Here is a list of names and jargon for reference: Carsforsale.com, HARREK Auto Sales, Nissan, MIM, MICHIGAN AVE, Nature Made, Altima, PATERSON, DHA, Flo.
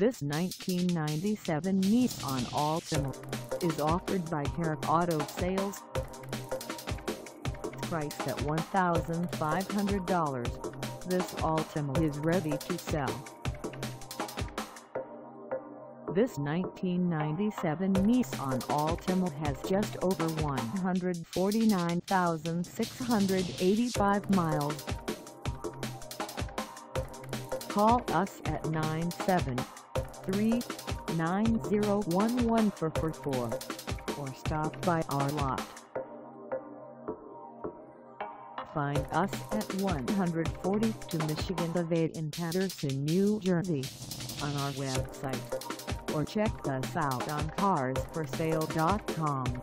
This 1997 Nissan Altima is offered by HARREK Auto Sales. Priced at $1,500, this Altima is ready to sell. This 1997 Nissan Altima has just over 149,685 miles. Call us at 973-901144 or stop by our lot. Find us at 142 Michigan Ave in Paterson, New Jersey, on our website, or check us out on Carsforsale.com.